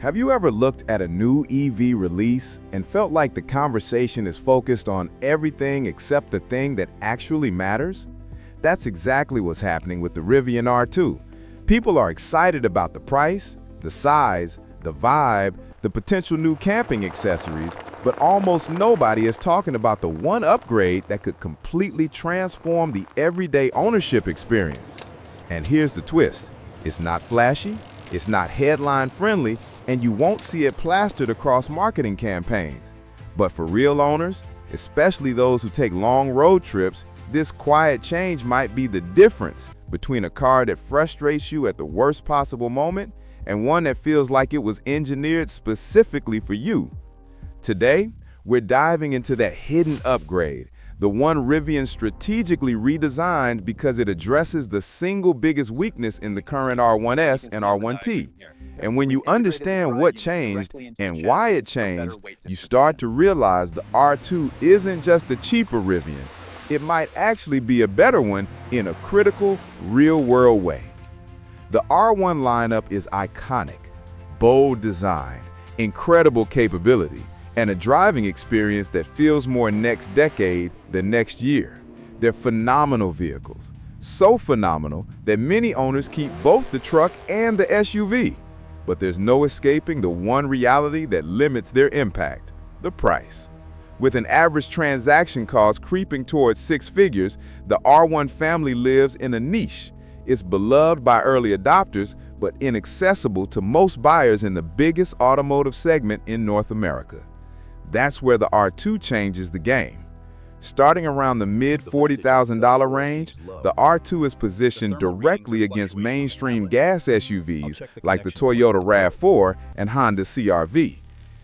Have you ever looked at a new EV release and felt like the conversation is focused on everything except the thing that actually matters? That's exactly what's happening with the Rivian R2. People are excited about the price, the size, the vibe, the potential new camping accessories, but almost nobody is talking about the one upgrade that could completely transform the everyday ownership experience. And here's the twist. It's not flashy, it's not headline friendly, and you won't see it plastered across marketing campaigns. But for real owners, especially those who take long road trips, this quiet change might be the difference between a car that frustrates you at the worst possible moment and one that feels like it was engineered specifically for you. Today, we're diving into that hidden upgrade, the one Rivian strategically redesigned because it addresses the single biggest weakness in the current R1S and R1T. And when you understand what changed and why it changed, you start to realize the R2 isn't just a cheaper Rivian. It might actually be a better one in a critical, real-world way. The R1 lineup is iconic, bold design, incredible capability, and a driving experience that feels more next decade than next year. They're phenomenal vehicles, so phenomenal that many owners keep both the truck and the SUV. But there's no escaping the one reality that limits their impact: the price. With an average transaction cost creeping towards six figures, the R1 family lives in a niche. It's beloved by early adopters, but inaccessible to most buyers in the biggest automotive segment in North America. That's where the R2 changes the game. Starting around the mid-$40,000 range, the R2 is positioned directly against mainstream gas SUVs like the Toyota RAV4 and Honda CR-V.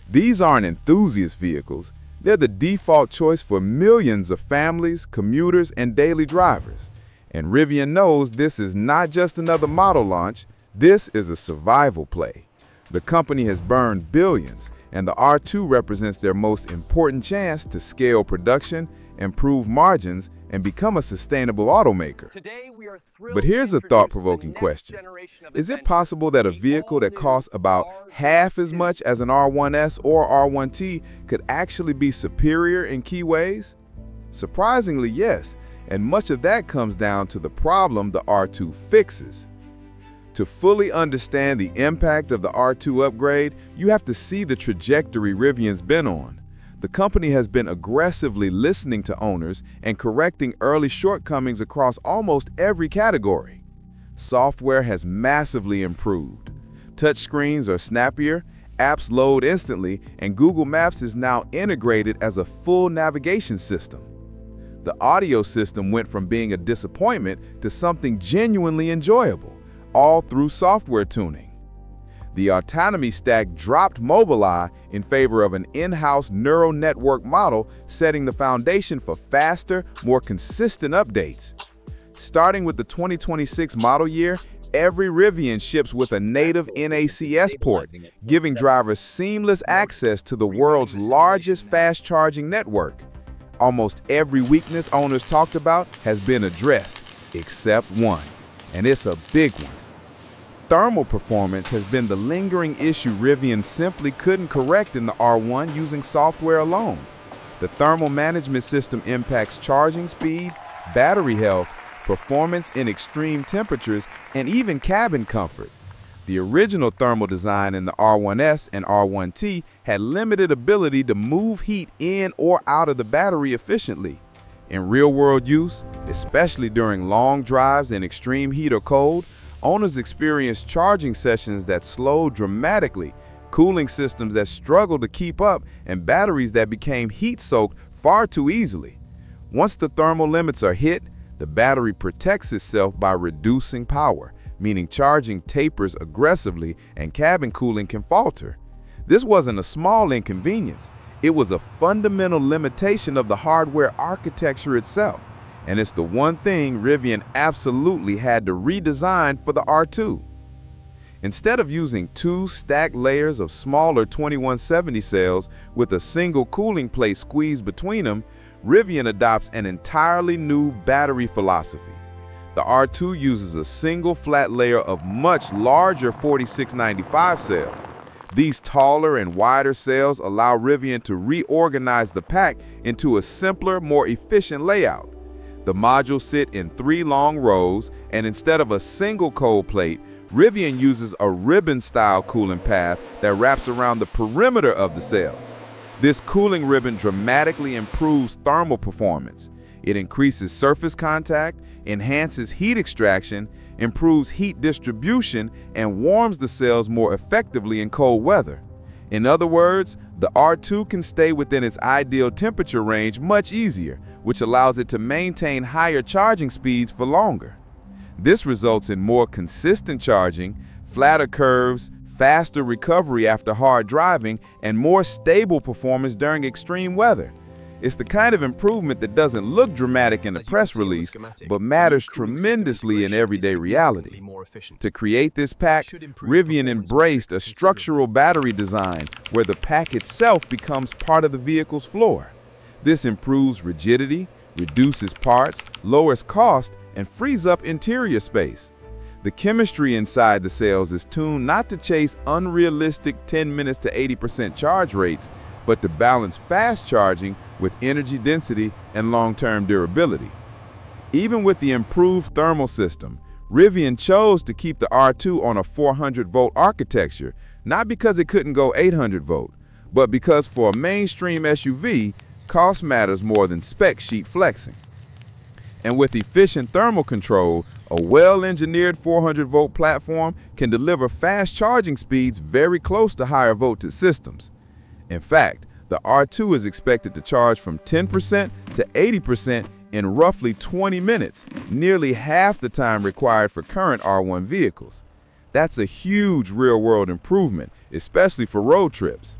These aren't enthusiast vehicles. They're the default choice for millions of families, commuters, and daily drivers. And Rivian knows this is not just another model launch. This is a survival play. The company has burned billions, and the R2 represents their most important chance to scale production, improve margins, and become a sustainable automaker. But here's a thought-provoking question. Is it possible that a vehicle that costs about half as much as an R1S or R1T could actually be superior in key ways? Surprisingly, yes, and much of that comes down to the problem the R2 fixes. To fully understand the impact of the R2 upgrade, you have to see the trajectory Rivian's been on. The company has been aggressively listening to owners and correcting early shortcomings across almost every category. Software has massively improved. Touchscreens are snappier, apps load instantly, and Google Maps is now integrated as a full navigation system. The audio system went from being a disappointment to something genuinely enjoyable, all through software tuning. The autonomy stack dropped Mobileye in favor of an in-house neural network model, setting the foundation for faster, more consistent updates. Starting with the 2026 model year, every Rivian ships with a native NACS port, giving drivers seamless access to the world's largest fast-charging network. Almost every weakness owners talked about has been addressed, except one, and it's a big one. Thermal performance has been the lingering issue Rivian simply couldn't correct in the R1 using software alone. The thermal management system impacts charging speed, battery health, performance in extreme temperatures, and even cabin comfort. The original thermal design in the R1S and R1T had limited ability to move heat in or out of the battery efficiently. In real-world use, especially during long drives in extreme heat or cold, owners experienced charging sessions that slowed dramatically, cooling systems that struggled to keep up, and batteries that became heat-soaked far too easily. Once the thermal limits are hit, the battery protects itself by reducing power, meaning charging tapers aggressively and cabin cooling can falter. This wasn't a small inconvenience. It was a fundamental limitation of the hardware architecture itself. And it's the one thing Rivian absolutely had to redesign for the R2. Instead of using two stacked layers of smaller 2170 cells with a single cooling plate squeezed between them, Rivian adopts an entirely new battery philosophy. The R2 uses a single flat layer of much larger 4695 cells. These taller and wider cells allow Rivian to reorganize the pack into a simpler, more efficient layout. The modules sit in 3 long rows, and instead of a single cold plate, Rivian uses a ribbon-style cooling path that wraps around the perimeter of the cells. This cooling ribbon dramatically improves thermal performance. It increases surface contact, enhances heat extraction, improves heat distribution, and warms the cells more effectively in cold weather. In other words, the R2 can stay within its ideal temperature range much easier, which allows it to maintain higher charging speeds for longer. This results in more consistent charging, flatter curves, faster recovery after hard driving, and more stable performance during extreme weather. It's the kind of improvement that doesn't look dramatic in a press release, but matters tremendously in everyday reality. To create this pack, Rivian embraced a structural battery design where the pack itself becomes part of the vehicle's floor. This improves rigidity, reduces parts, lowers cost, and frees up interior space. The chemistry inside the cells is tuned not to chase unrealistic 10 minutes to 80% charge rates, but to balance fast charging with energy density and long-term durability. Even with the improved thermal system, Rivian chose to keep the R2 on a 400-volt architecture, not because it couldn't go 800-volt, but because for a mainstream SUV, cost matters more than spec sheet flexing. And with efficient thermal control, a well-engineered 400-volt platform can deliver fast charging speeds very close to higher voltage systems. In fact, the R2 is expected to charge from 10% to 80% in roughly 20 minutes, nearly half the time required for current R1 vehicles. That's a huge real-world improvement, especially for road trips.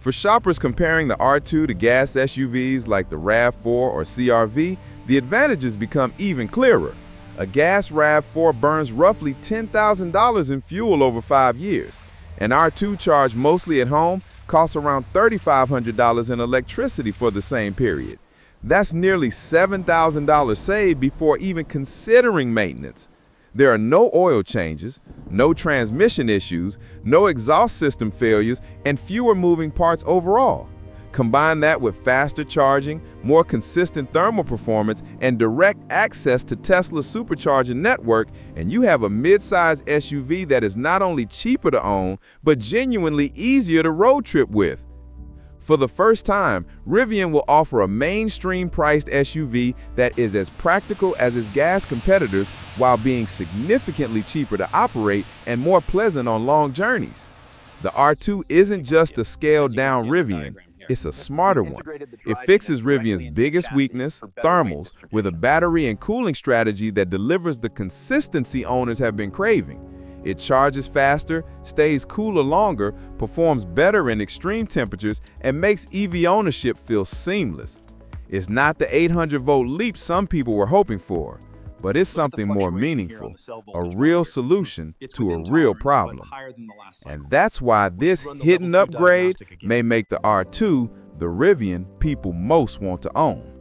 For shoppers comparing the R2 to gas SUVs like the RAV4 or CR-V, the advantages become even clearer. A gas RAV4 burns roughly $10,000 in fuel over 5 years. An R2 charged mostly at home costs around $3,500 in electricity for the same period. That's nearly $7,000 saved before even considering maintenance. There are no oil changes, no transmission issues, no exhaust system failures, and fewer moving parts overall. Combine that with faster charging, more consistent thermal performance, and direct access to Tesla's supercharger network, and you have a mid-size SUV that is not only cheaper to own, but genuinely easier to road trip with. For the first time, Rivian will offer a mainstream-priced SUV that is as practical as its gas competitors while being significantly cheaper to operate and more pleasant on long journeys. The R2 isn't just a scaled-down Rivian. It's a smarter one. It fixes Rivian's biggest weakness, thermals, with a battery and cooling strategy that delivers the consistency owners have been craving. It charges faster, stays cooler longer, performs better in extreme temperatures, and makes EV ownership feel seamless. It's not the 800-volt leap some people were hoping for, but it's something more meaningful, a real solution to a real problem. And that's why this hidden upgrade may make the R2 the Rivian people most want to own.